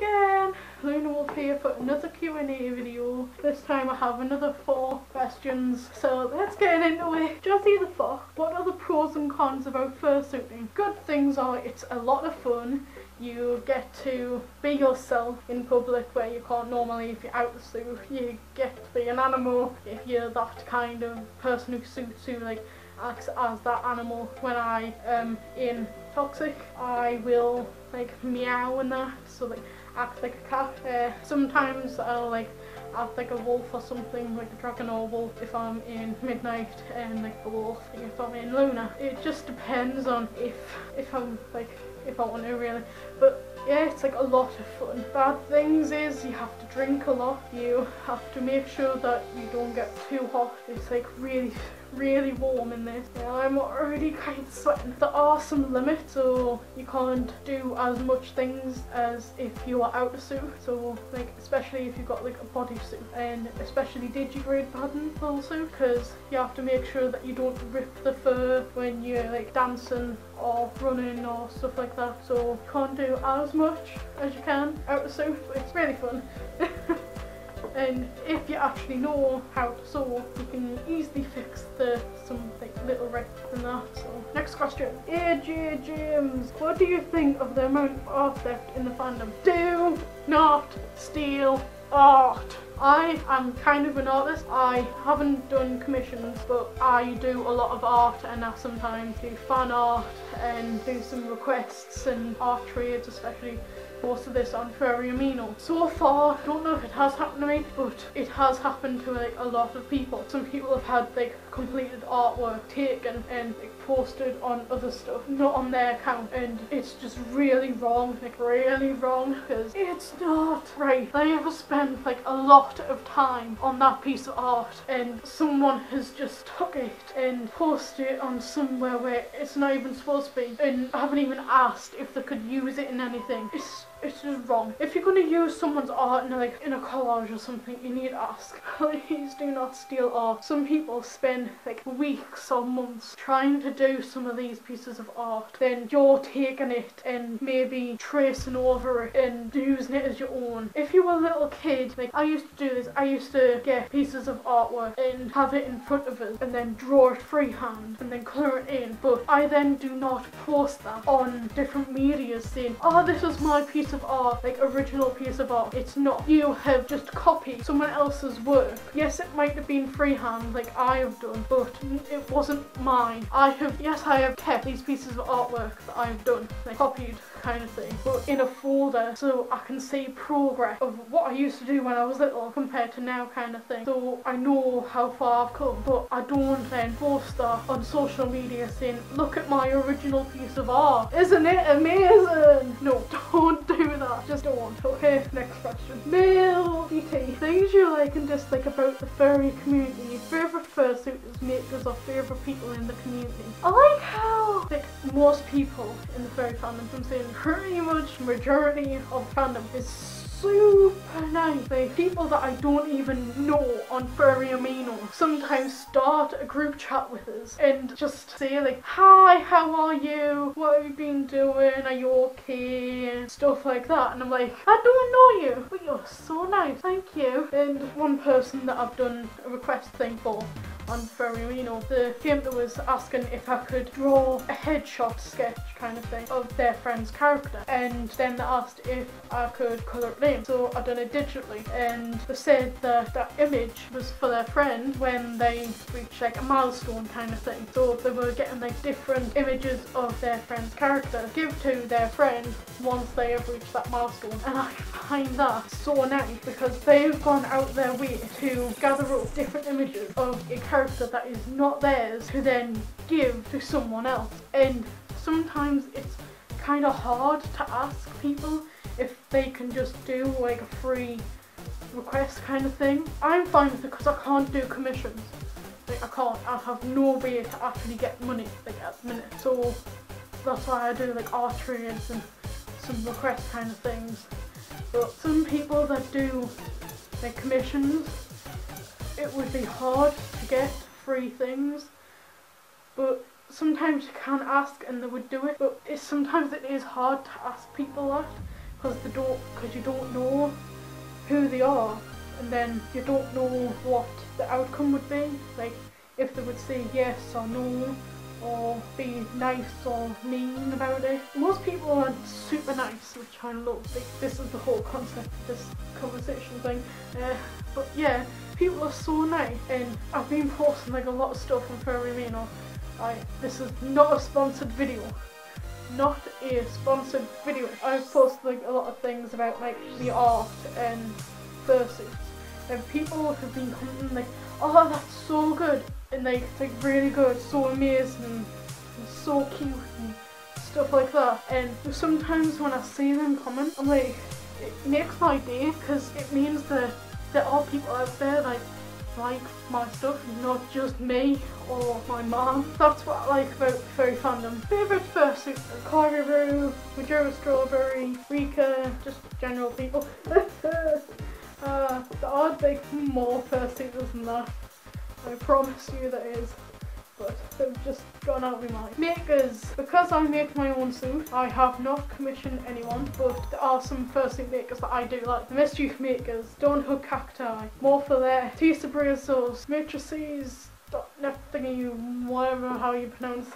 again. Luna will be here for another Q&A video. This time I have another 4 questions. So let's get into it. Jazzy the Fox, what are the pros and cons about fursuiting? Good things are it's a lot of fun. You get to be yourself in public where you can't normally if you're out the suit. You get to be an animal if you're that kind of person who suits you, like acts as that animal. When I am in Toxic, I will like meow and that, so like act like a cat. Sometimes I'll like act like a wolf or something, like a dragon or wolf if I'm in Midnight, and like a wolf if I'm in Luna. It just depends on if I'm like, if I want to really, but yeah, it's like a lot of fun. Bad things is you have to drink a lot, you have to make sure that you don't get too hot. It's like really warm in this. Yeah, I'm already kind of sweating. There are some limits, so you can't do as much things as if you are out of suit, so like especially if you've got like a bodysuit, and especially digigrade pattern also, because you have to make sure that you don't rip the fur when you're like dancing or running or stuff like that, so you can't do as much as you can out of suit. It's really fun. And if you actually know how to sew, you can easily fix the like little rips and that. So next question, AJ James, what do you think of the amount of art theft in the fandom? Do not steal art. I am kind of an artist. I haven't done commissions, but I do a lot of art, and I sometimes do fan art and do some requests and art trades, especially most of this on Furry Amino. So far, I don't know if it has happened to me, but it has happened to like a lot of people. Some people have had like completed artwork taken and like posted on other stuff, not on their account, and it's just really wrong, like really wrong, because it's not right. They have spent like a lot of time on that piece of art, and someone has just took it and posted it on somewhere where it's not even supposed to be, and haven't even asked if they could use it in anything. It's just wrong. If you're going to use someone's art in like in a collage or something, you need to ask. Please do not steal art. Some people spend like weeks or months trying to do some of these pieces of art, then you're taking it and maybe tracing over it and using it as your own. If you were a little kid, like I used to do this, I used to get pieces of artwork and have it in front of us and then draw it freehand and then colour it in, but I then do not post that on different media saying, oh, this is my piece of art, like original piece of art. It's not. You have just copied someone else's work. Yes, it might have been freehand like I have done, but it wasn't mine. I have kept these pieces of artwork that I've done, like copied kind of thing, but in a folder so I can see progress of what I used to do when I was little compared to now kind of thing, so I know how far I've come. But I don't then post that on social media saying, look at my original piece of art, isn't it amazing? No, don't do that, just don't. Okay, next question. Male BT, things you like and dislike about the furry community. Your favourite fursuiters, makers, or favourite people in the community. I like how like most people in the furry fandom, I'm saying pretty much majority of fandom is super nice. Like people that I don't even know on Furry Amino sometimes start a group chat with us and just say like, hi, how are you? What have you been doing? Are you okay? And stuff like that. And I'm like, I don't know you, but you're so nice. Thank you. And one person that I've done a request thing for on Furry Reno, the game that was asking if I could draw a headshot sketch kind of thing of their friend's character, and then they asked if I could colour it in, so I done it digitally, and they said that that image was for their friend when they reached like a milestone kind of thing, so they were getting like different images of their friend's character give to their friend once they have reached that milestone. And I find that so nice because they've gone out their way to gather up different images of a character that is not theirs to then give to someone else. And sometimes it's kind of hard to ask people if they can just do like a free request kind of thing. I'm fine with it because I can't do commissions. Like I have no way to actually get money like at the minute. So that's why I do like art trades and some request kind of things. But some people that do like commissions, it would be hard to get free things, but sometimes you can ask and they would do it. But sometimes it is hard to ask people that, because you don't know who they are, and then you don't know what the outcome would be, like if they would say yes or no, or be nice or mean about it. Most people aren't super nice, which I love. Like, this is the whole concept of this conversation thing. But yeah, people are so nice, and I've been posting like a lot of stuff on Furry Reno. This is not a sponsored video. Not a sponsored video. I've posted like a lot of things about like the art and fursuits, and people have been commenting like, oh, that's so good, and like, it's like really good, so amazing, and so cute, and stuff like that. And sometimes when I see them comment, I'm like, it makes my day, because it means that there are people out there that like my stuff, not just me or my mom. That's what I like about furry fandom. Favourite fursuit: Kairu, Majora Strawberry, Rika, just general people. There are like more fursuiters than that, I promise you there is, but they've just gone out of my mind. Makers: because I make my own suit, I have not commissioned anyone, but there are some fursuit makers that I do like. The Mischief Makers, Don't Hug Cacti, Morpho there, Tease of Brazos, Matrices, Dot Neptingy, whatever how you pronounce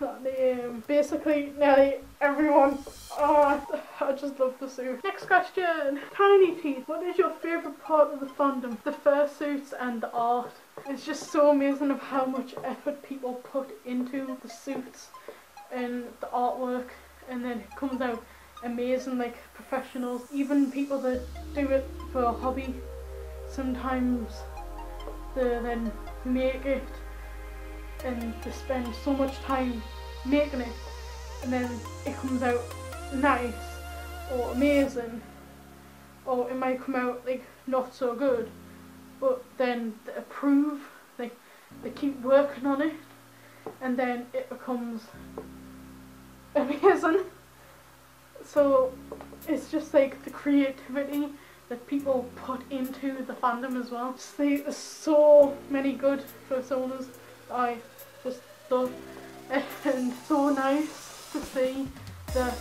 that name. Basically, nearly everyone. Oh, I just love the suit. Next question. Tiny Teeth: what is your favourite part of the fandom? The fursuits and the art. It's just so amazing of how much effort people put into the suits and the artwork, and then it comes out amazing. Like professionals, even people that do it for a hobby, sometimes they then make it and they spend so much time making it, and then it comes out nice or amazing, or it might come out like not so good, but then they approve, they keep working on it, and then it becomes amazing. So it's just like the creativity that people put into the fandom as well. There's so many good personas I just love, and so nice to see that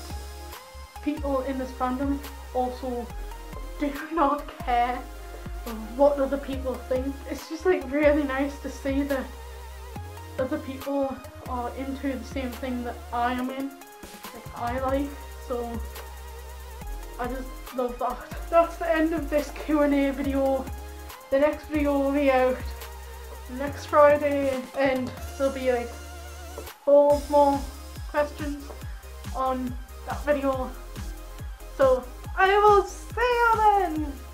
people in this fandom also do not care what other people think. It's just like really nice to see that other people are into the same thing that I am in, like I like, so I just love that. That's the end of this Q&A video. The next video will be out next Friday, and there'll be like 4 more questions on that video, so I will see you then!